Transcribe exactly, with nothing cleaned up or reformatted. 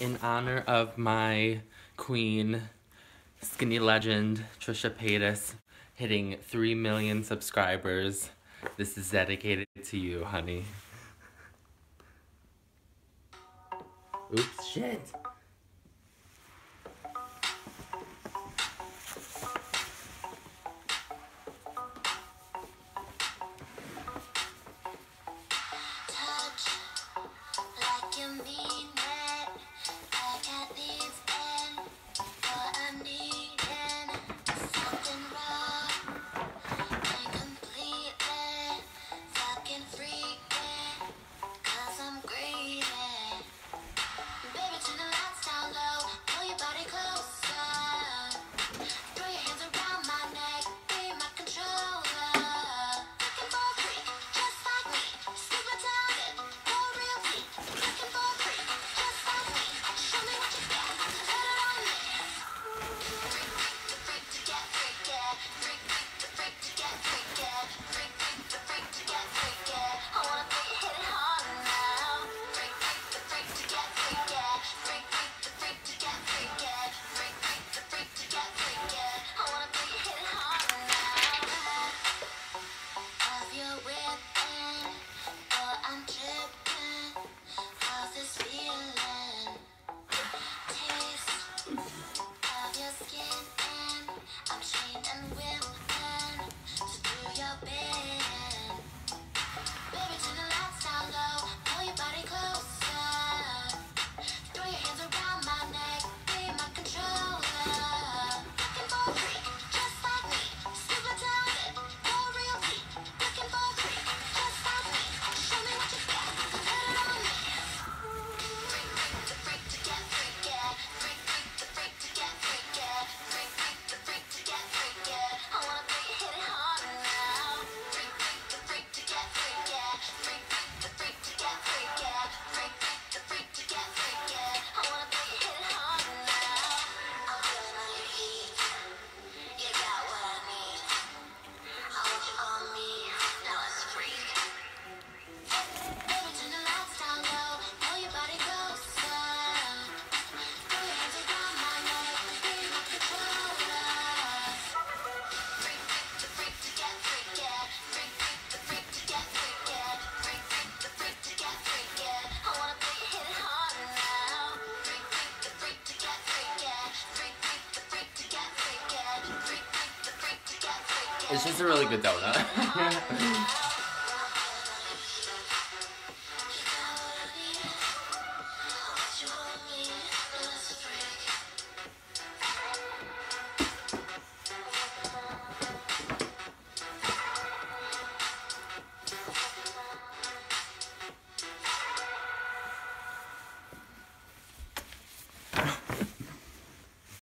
in honor of my queen, skinny legend, Trisha Paytas, hitting three million subscribers. This is dedicated to you, honey. Oops, shit. It's just a really good donut.